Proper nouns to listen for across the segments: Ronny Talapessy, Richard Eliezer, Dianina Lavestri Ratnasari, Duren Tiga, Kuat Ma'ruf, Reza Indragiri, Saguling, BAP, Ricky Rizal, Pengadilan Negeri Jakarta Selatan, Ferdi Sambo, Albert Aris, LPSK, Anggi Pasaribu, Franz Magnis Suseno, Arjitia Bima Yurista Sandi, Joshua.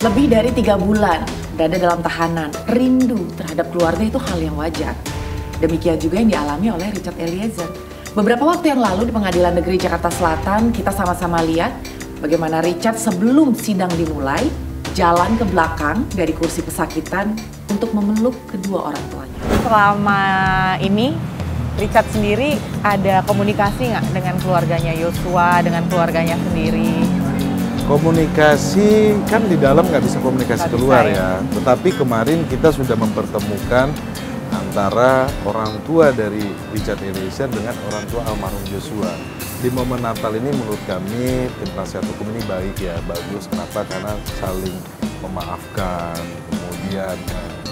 Lebih dari 3 bulan berada dalam tahanan, rindu terhadap keluarga itu hal yang wajar. Demikian juga yang dialami oleh Richard Eliezer. Beberapa waktu yang lalu di Pengadilan Negeri Jakarta Selatan, kita sama-sama lihat bagaimana Richard sebelum sidang dimulai, jalan ke belakang dari kursi pesakitan untuk memeluk kedua orang tuanya. Selama ini, Richard sendiri ada komunikasi nggak dengan keluarganya Joshua, dengan keluarganya sendiri? Komunikasi, kan di dalam nggak bisa komunikasi keluar ya. Tetapi kemarin kita sudah mempertemukan antara orang tua dari Richard Eliezer dengan orang tua almarhum Joshua. Di momen Natal ini menurut kami tim penasihat hukum ini baik ya, bagus. Kenapa? Karena saling memaafkan, kemudian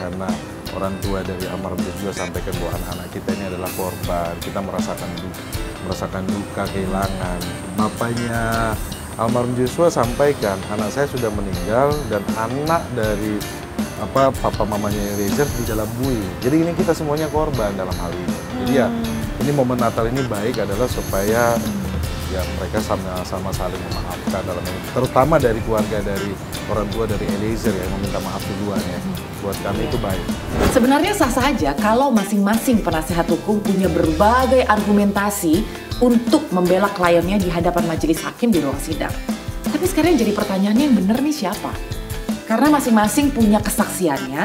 karena orang tua dari almarhum Joshua sampaikan bahwa anak-anak kita ini adalah korban, kita merasakan duka kehilangan. Bapaknya almarhum Joshua sampaikan, anak saya sudah meninggal dan anak dari papa mamanya Eliezer di dalam bui. Jadi ini kita semuanya korban dalam hal ini. Jadi ya ini momen Natal ini baik adalah supaya ya mereka sama-sama saling memaafkan dalam ini. Terutama dari keluarga dari orang tua dari Eliezer yang meminta maaf duluan ya. Buat kami itu baik. Sebenarnya sah saja kalau masing-masing penasihat hukum punya berbagai argumentasi untuk membela kliennya di hadapan majelis hakim di ruang sidang. Tapi sekarang jadi pertanyaannya yang benar nih siapa? Karena masing-masing punya kesaksiannya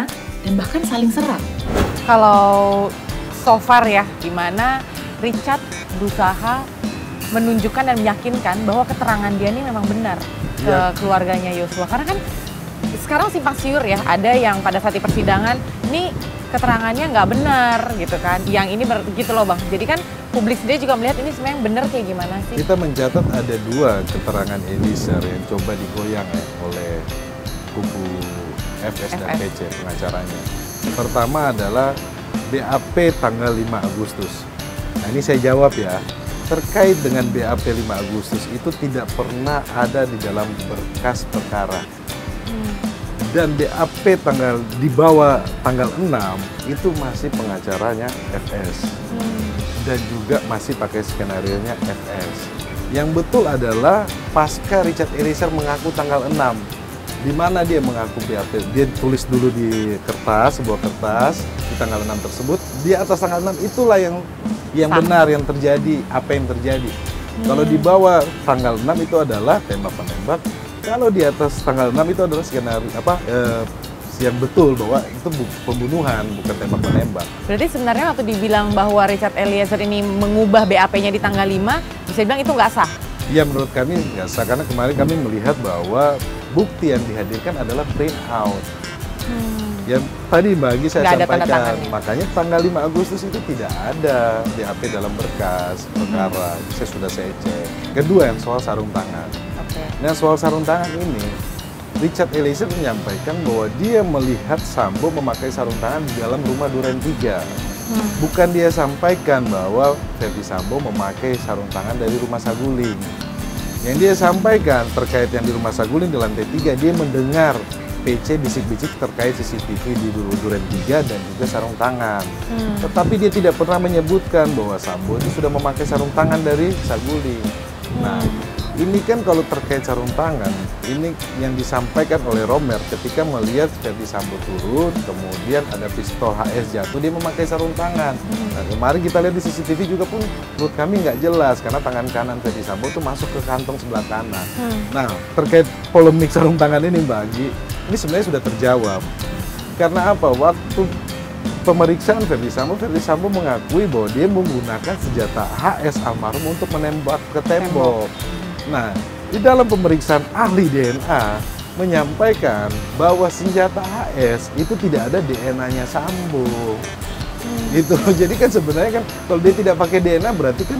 dan bahkan saling serang. Kalau so far ya, gimana Richard berusaha menunjukkan dan meyakinkan bahwa keterangan dia ini memang benar ke keluarganya Joshua. Karena kan sekarang simpang siur ya, ada yang pada saat di persidangan, ini keterangannya nggak benar gitu kan. Yang ini gitu loh Bang, jadi kan publik sendiri juga melihat ini sebenarnya benar kayak gimana sih. Kita mencatat ada 2 keterangan Eliezer yang coba digoyang oleh kubu FS dan PC pengacaranya. Pertama adalah BAP tanggal 5 Agustus. Nah ini saya jawab ya, terkait dengan BAP 5 Agustus itu tidak pernah ada di dalam berkas perkara. Dan BAP tanggal di bawah tanggal 6 itu masih pengacaranya FS. Dan juga masih pakai skenarionya FS. Yang betul adalah pasca Richard Eliezer mengaku tanggal 6. Di mana dia mengaku BAP, dia tulis dulu di kertas, sebuah kertas di tanggal 6 tersebut, di atas tanggal 6 itulah yang benar yang terjadi, apa yang terjadi. Kalau di bawah tanggal 6 itu adalah tembak-menembak, kalau di atas tanggal 6 itu adalah skenario yang betul bahwa itu pembunuhan, bukan tembak-menembak. Berarti sebenarnya waktu dibilang bahwa Richard Eliezer ini mengubah BAP-nya di tanggal 5, bisa dibilang itu nggak sah? Ya menurut kami nggak sah, karena kemarin kami melihat bahwa bukti yang dihadirkan adalah print out. Yang tadi bagi saya sampaikan, makanya tanggal 5 Agustus itu tidak ada BAP dalam berkas perkara. Saya sudah cek. Kedua yang soal sarung tangan. Nah soal sarung tangan ini, Richard Eliezer menyampaikan bahwa dia melihat Sambo memakai sarung tangan di dalam rumah Duren Tiga. Bukan dia sampaikan bahwa Ferdi Sambo memakai sarung tangan dari rumah Saguling. Yang dia sampaikan terkait yang di rumah Saguling di lantai 3, dia mendengar PC bisik-bisik terkait CCTV di Duren Tiga dan juga sarung tangan. Tetapi dia tidak pernah menyebutkan bahwa Sambo itu sudah memakai sarung tangan dari Saguling. Nah, ini kan kalau terkait sarung tangan, ini yang disampaikan oleh Romer ketika melihat Ferdi Sambo turun, kemudian ada pistol HS jatuh, dia memakai sarung tangan. Nah, kemarin kita lihat di CCTV juga pun menurut kami nggak jelas, karena tangan kanan Ferdi Sambo itu masuk ke kantong sebelah kanan. Nah, terkait polemik sarung tangan ini Mbak Anggi, ini sebenarnya sudah terjawab. Karena apa? Waktu pemeriksaan Ferdi Sambo mengakui bahwa dia menggunakan senjata HS almarhum untuk menembak ke tembok. Nah, di dalam pemeriksaan ahli DNA menyampaikan bahwa senjata HS itu tidak ada DNA-nya Sambo. Gitu. Jadi kan sebenarnya kan kalau dia tidak pakai DNA berarti kan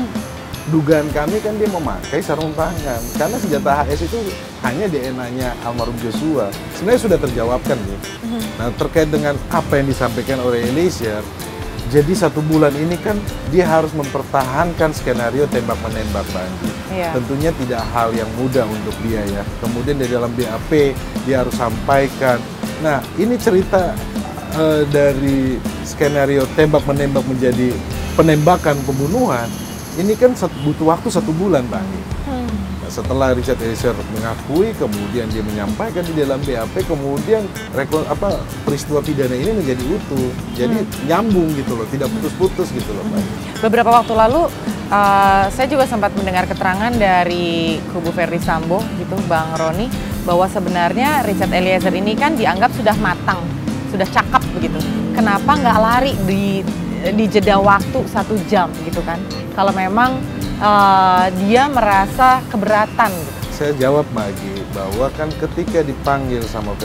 dugaan kami kan dia memakai sarung tangan. Karena senjata HS itu hanya DNA-nya almarhum Joshua. Sebenarnya sudah terjawabkan nih. Nah, terkait dengan apa yang disampaikan oleh Eliezer, jadi 1 bulan ini kan dia harus mempertahankan skenario tembak-menembak Banggi. Tentunya tidak hal yang mudah untuk dia ya. Kemudian dari dalam BAP dia harus sampaikan. Nah ini cerita dari skenario tembak-menembak menjadi penembakan pembunuhan. Ini kan butuh waktu 1 bulan Banggi. setelah Richard Eliezer mengakui, kemudian dia menyampaikan di dalam BAP, kemudian peristiwa pidana ini menjadi utuh, jadi nyambung gitu loh, tidak putus-putus gitu loh, Mbak. Beberapa waktu lalu saya juga sempat mendengar keterangan dari kubu Ferdi Sambo gitu, Bang Roni, bahwa sebenarnya Richard Eliezer ini kan dianggap sudah matang, sudah cakap begitu. Kenapa nggak lari di jeda waktu 1 jam gitu kan? Kalau memang dia merasa keberatan. Saya jawab lagi bahwa kan ketika dipanggil sama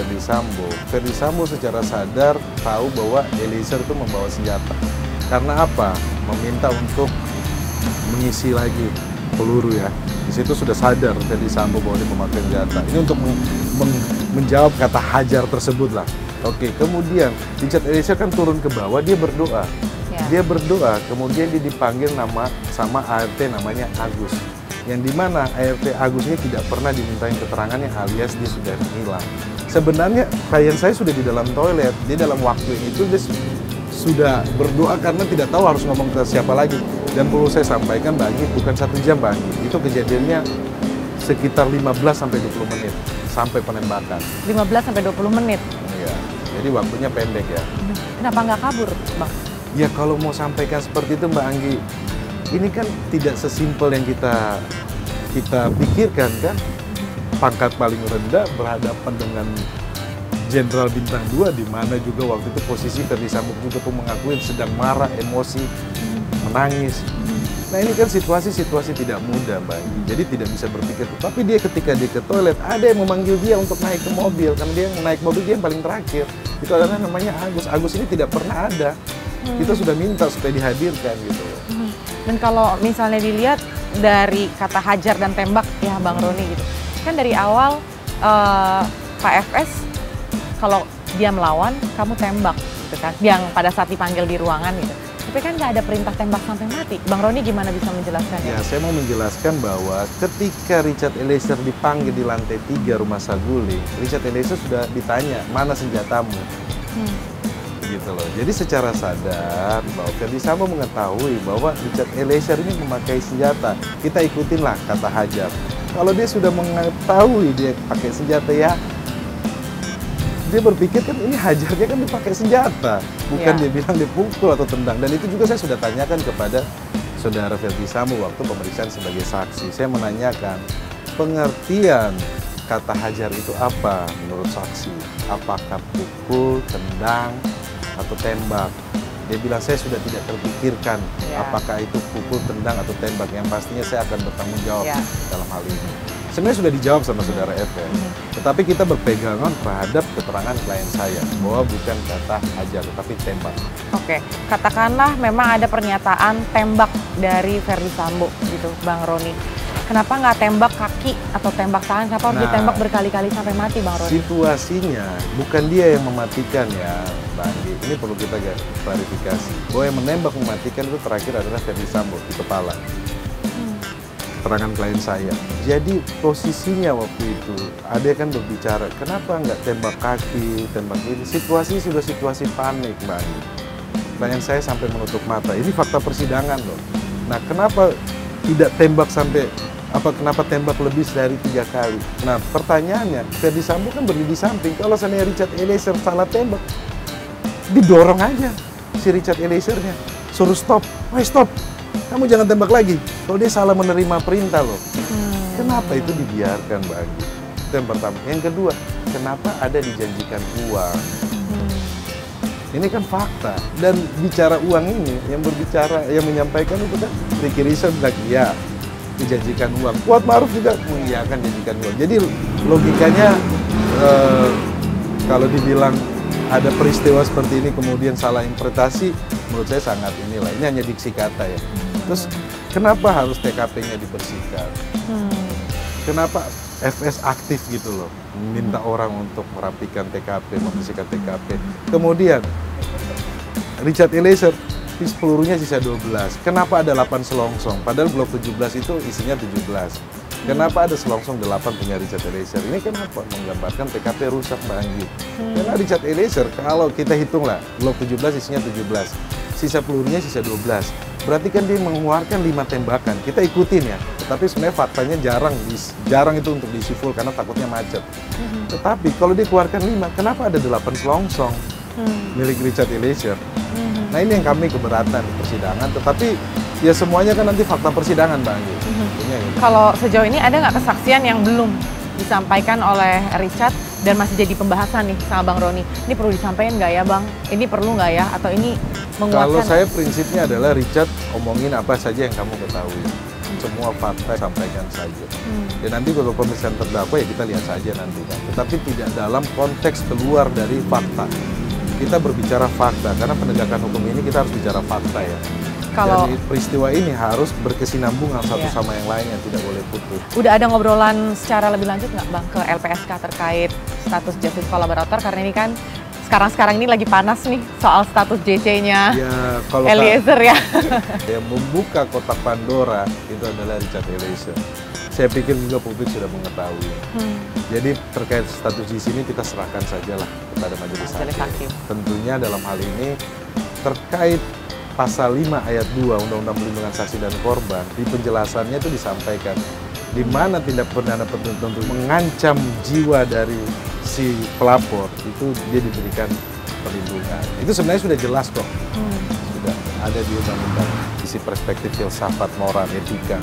Ferdi Sambo secara sadar tahu bahwa Eliezer itu membawa senjata. Karena apa? Meminta untuk mengisi lagi peluru ya. Di situ sudah sadar Ferdi Sambo bahwa dia memakai senjata. Ini untuk menjawab kata hajar tersebut lah. Oke, kemudian Richard Eliezer kan turun ke bawah, dia berdoa. Dia berdoa, kemudian dia dipanggil sama ART namanya Agus. Yang dimana ART Agus ini tidak pernah dimintain keterangannya, alias dia sudah hilang. Sebenarnya klien saya sudah di dalam toilet, dia dalam waktu itu dia sudah berdoa karena tidak tahu harus ngomong ke siapa lagi. Dan perlu saya sampaikan bagi bukan 1 jam bagi, itu kejadiannya sekitar 15-20 menit sampai penembakan. 15-20 menit? Iya, jadi waktunya pendek ya. Kenapa nggak kabur, Bang? Ya kalau mau sampaikan seperti itu Mbak Anggi, ini kan tidak sesimpel yang kita pikirkan kan. Pangkat paling rendah berhadapan dengan Jenderal Bintang 2, di mana juga waktu itu posisi Ferdi Sambo juga mengakui sedang marah, emosi, menangis. Nah ini kan situasi tidak mudah Mbak Anggi, jadi tidak bisa berpikir. Tapi dia ketika dia ke toilet, ada yang memanggil dia untuk naik ke mobil, karena dia naik mobil dia yang paling terakhir. Itu adalah namanya Agus. Agus ini tidak pernah ada. Kita sudah minta supaya dihadirkan gitu. Dan kalau misalnya dilihat dari kata hajar dan tembak ya Bang Roni gitu, kan dari awal Pak FS kalau dia melawan kamu tembak gitu kan, yang pada saat dipanggil di ruangan gitu. Tapi kan nggak ada perintah tembak sampai mati. Bang Roni gimana bisa menjelaskan? Ya saya mau menjelaskan bahwa ketika Richard Eliezer dipanggil di lantai 3 rumah Saguling, Richard Eliezer sudah ditanya mana senjatamu. Gitu loh. Jadi secara sadar bahwa Ferdi Sambo mengetahui bahwa Richard Eliezer ini memakai senjata. Kita ikutinlah kata hajar. Kalau dia sudah mengetahui dia pakai senjata ya, dia berpikir kan ini hajarnya kan dipakai senjata, bukan dia bilang dipukul atau tendang. Dan itu juga saya sudah tanyakan kepada saudara Ferdi Sambo waktu pemeriksaan sebagai saksi. Saya menanyakan pengertian kata hajar itu apa menurut saksi? Apakah pukul, tendang, atau tembak? Dia bilang saya sudah tidak terpikirkan apakah itu pukul, tendang, atau tembak, yang pastinya saya akan bertanggung jawab dalam hal ini. Sebenarnya sudah dijawab sama saudara FN, tetapi kita berpegangan terhadap keterangan klien saya bahwa bukan kata hajar tetapi tembak. Oke, katakanlah memang ada pernyataan tembak dari Ferdi Sambo gitu Bang Roni, kenapa nggak tembak kaki atau tembak tangan? Kenapa harus ditembak berkali-kali sampai mati, Bang Roni? Situasinya bukan dia yang mematikan ya, Bang. Ini perlu kita klarifikasi. Bahwa yang menembak mematikan itu terakhir adalah Ferdi Sambo di kepala. Keterangan klien saya. Jadi posisinya waktu itu, ada kan berbicara, kenapa nggak tembak kaki, tembak ini? Situasi sudah situasi panik, Bang. Klien saya sampai menutup mata. Ini fakta persidangan loh. Nah, kenapa tidak tembak sampai kenapa tembak lebih dari 3 kali? Nah, pertanyaannya, Ferdi Sambo kan berdiri di samping. Kalau seandainya Richard Eliezer salah tembak, didorong aja si Richard Eliezer-nya. Suruh stop. Woi, stop. Kamu jangan tembak lagi. Kalau dia salah menerima perintah loh. Kenapa itu dibiarkan, Mbak Anggi? Itu yang pertama. Yang kedua, kenapa ada dijanjikan uang? Ini kan fakta. Dan bicara uang ini, yang menyampaikan itu kan Ricky Rizal bilang, ya, dijanjikan uang. Kuat Ma'ruf juga mengiyakan janjikan uang. Jadi logikanya kalau dibilang ada peristiwa seperti ini kemudian salah interpretasi, menurut saya sangat inilah. Ini hanya diksi kata ya. Terus kenapa harus TKP-nya dibersihkan? Kenapa FS aktif gitu loh, minta orang untuk merapikan TKP, membersihkan TKP. Kemudian Richard Eliezer pelurunya sisa 12. Kenapa ada 8 selongsong? Padahal blok 17 itu isinya 17. Kenapa ada selongsong 8 punya Richard Eliezer? Ini kenapa menggambarkan TKP rusak, Mbak Anggi? Karena Richard Eliezer kalau kita hitung lah, blok 17 isinya 17. Sisa pelurunya sisa 12. Berarti kan dia mengeluarkan 5 tembakan. Kita ikutin ya. Tapi sebenarnya faktanya jarang itu untuk diisi full karena takutnya macet. Tetapi kalau dikeluarkan 5, kenapa ada 8 selongsong milik Richard Eliezer? Nah ini yang kami keberatan di persidangan, tetapi ya semuanya kan nanti fakta persidangan, Mbak Anggi. Kalau sejauh ini ada nggak kesaksian yang belum disampaikan oleh Richard dan masih jadi pembahasan nih sama Bang Roni? Ini perlu disampaikan nggak ya Bang? Ini perlu nggak ya? Atau ini menguatkan? Kalau saya prinsipnya adalah Richard omongin apa saja yang kamu ketahui. Semua fakta sampaikan saja. Dan nanti kalau pemeriksaan terdakwa ya kita lihat saja nanti. Tetapi tidak dalam konteks keluar dari fakta. Kita berbicara fakta, karena penegakan hukum ini kita harus bicara fakta ya. Kalau jadi peristiwa ini harus berkesinambungan satu sama yang lainnya, tidak boleh putus. Udah ada ngobrolan secara lebih lanjut nggak Bang ke LPSK terkait status justice kolaborator? Karena ini kan sekarang-sekarang ini lagi panas nih soal status JC-nya Eliezer ya. Yang membuka kotak Pandora itu adalah Richard Eliezer. Saya pikir juga publik sudah mengetahui. Jadi terkait status di sini kita serahkan sajalah kepada majelis hakim. Tentunya dalam hal ini terkait Pasal 5 ayat 2 Undang-Undang Perlindungan Saksi dan Korban, di penjelasannya itu disampaikan di mana tindak pidana tertentu mengancam jiwa dari si pelapor, itu dia diberikan perlindungan. Itu sebenarnya sudah jelas kok, sudah ada di undang-undang, isi perspektif filsafat, moral, etika.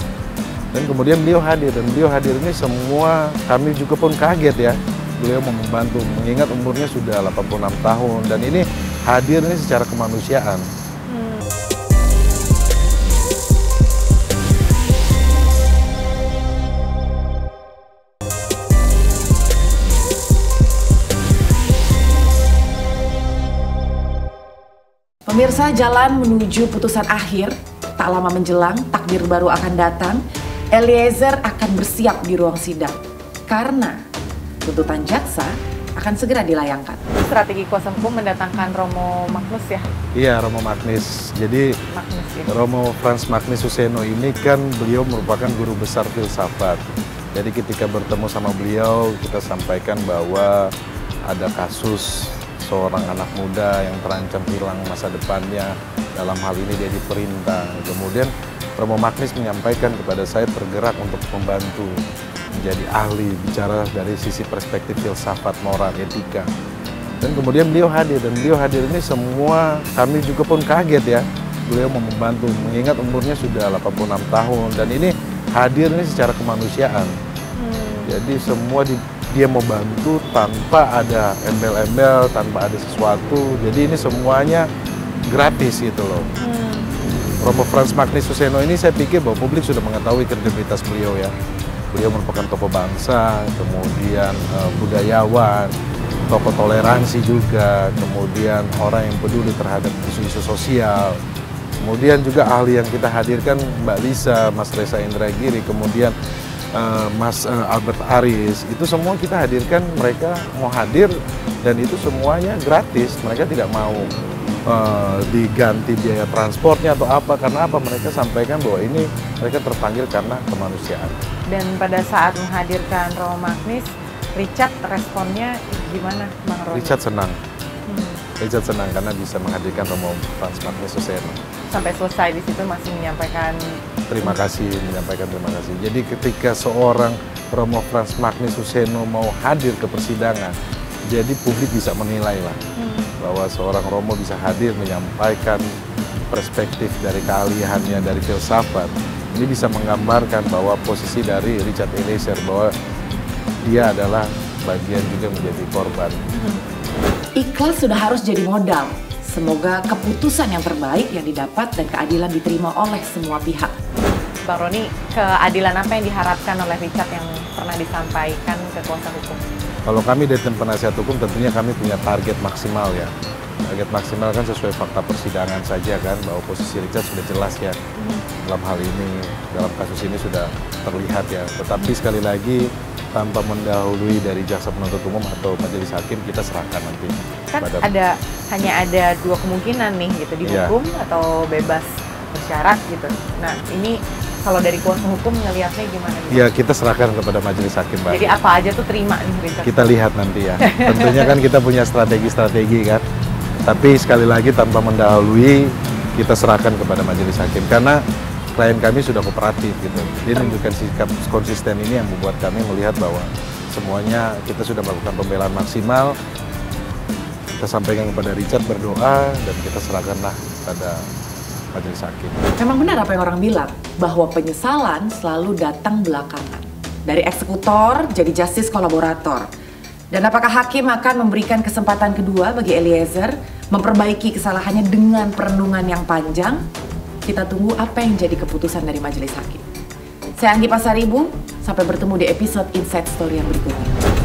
Dan kemudian beliau hadir, dan beliau hadir ini semua kami juga pun kaget ya. Beliau mau membantu, mengingat umurnya sudah 86 tahun, dan ini hadir ini secara kemanusiaan. Pemirsa, jalan menuju putusan akhir, tak lama menjelang, takdir baru akan datang. Eliezer akan bersiap di ruang sidang, karena tuntutan jaksa akan segera dilayangkan. Strategi kuasa hukum mendatangkan Romo Magnis ya? Iya, Romo Magnis. Jadi Magnis, ya. Romo Franz Magnis Suseno ini kan beliau merupakan guru besar filsafat. Jadi ketika bertemu sama beliau, kita sampaikan bahwa ada kasus seorang anak muda yang terancam hilang masa depannya, dalam hal ini dia diperintah. Kemudian Romo Magnis menyampaikan kepada saya tergerak untuk membantu menjadi ahli bicara dari sisi perspektif filsafat, moral, etika. Dan kemudian beliau hadir, dan beliau hadir ini semua kami juga pun kaget ya. Beliau mau membantu, mengingat umurnya sudah 86 tahun, dan ini hadir ini secara kemanusiaan. Jadi semua dia mau bantu tanpa ada embel-embel, tanpa ada sesuatu. Jadi ini semuanya gratis gitu loh. Romo Franz Magnis Suseno ini saya pikir bahwa publik sudah mengetahui kredibilitas beliau ya. Beliau merupakan tokoh bangsa, kemudian budayawan, tokoh toleransi juga, kemudian orang yang peduli terhadap isu-isu sosial. Kemudian juga ahli yang kita hadirkan Mbak Lisa, Mas Reza Indragiri, kemudian Mas Albert Aris, itu semua kita hadirkan, mereka mau hadir dan itu semuanya gratis, mereka tidak mau diganti biaya transportnya atau apa, karena apa, mereka sampaikan bahwa ini mereka terpanggil karena kemanusiaan. Dan pada saat menghadirkan Romo Magnis, Richard responnya gimana Bang Roni? Richard senang. Richard senang karena bisa menghadirkan Romo Franz Magnis Suseno. Sampai selesai di situ masih menyampaikan terima kasih. Jadi ketika seorang Romo Franz Magnis Suseno mau hadir ke persidangan, jadi publik bisa menilai lah bahwa seorang Romo bisa hadir menyampaikan perspektif dari keahliannya, dari filsafat. Ini bisa menggambarkan bahwa posisi dari Richard Eliezer, bahwa dia adalah bagian juga menjadi korban. Ikhlas sudah harus jadi modal. Semoga keputusan yang terbaik yang didapat dan keadilan diterima oleh semua pihak. Bang Roni, keadilan apa yang diharapkan oleh Richard yang pernah disampaikan ke kuasa hukum? Kalau kami dari tim penasihat hukum tentunya kami punya target maksimal ya. Target maksimal kan sesuai fakta persidangan saja kan, bahwa posisi Richard sudah jelas ya. Dalam hal ini, dalam kasus ini sudah terlihat ya. Tetapi sekali lagi, tanpa mendahului dari jaksa penuntut umum atau majelis hakim, kita serahkan nanti. Kan hanya ada dua kemungkinan nih gitu, dihukum atau bebas bersyarat gitu. Nah ini kalau dari kuasa hukum ngelihatnya gimana? Ya kita serahkan kepada majelis hakim. Jadi apa aja tuh terima nih? Kita lihat nanti ya. Tentunya kan kita punya strategi-strategi kan. Tapi sekali lagi tanpa mendahului, kita serahkan kepada majelis hakim karena klien kami sudah kooperatif gitu. Dia menunjukkan sikap konsisten ini yang membuat kami melihat bahwa semuanya kita sudah melakukan pembelaan maksimal. Kita sampaikan kepada Richard, berdoa, dan kita serahkanlah pada majelis hakim. Memang benar apa yang orang bilang, bahwa penyesalan selalu datang belakangan. Dari eksekutor jadi justice kolaborator. Dan apakah hakim akan memberikan kesempatan kedua bagi Eliezer memperbaiki kesalahannya dengan perenungan yang panjang? Kita tunggu apa yang jadi keputusan dari majelis hakim. Saya Anggi Pasaribu, sampai bertemu di episode Inside Story yang berikutnya.